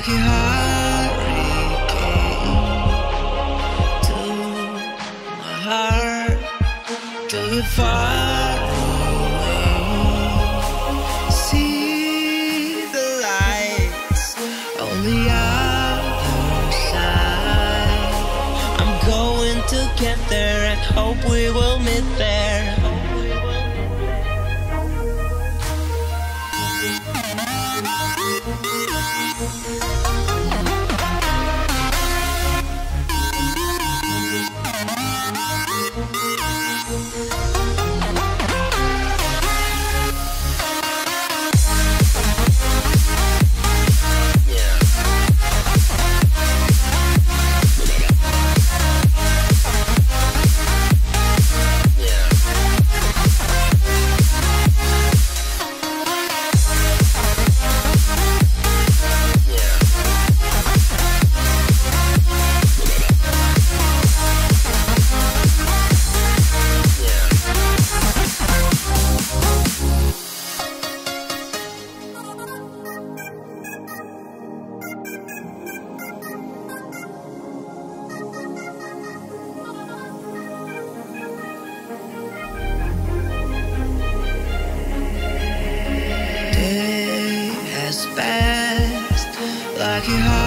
like a hurricane to my heart, to the fire. To get there, and hope we will meet there. Like you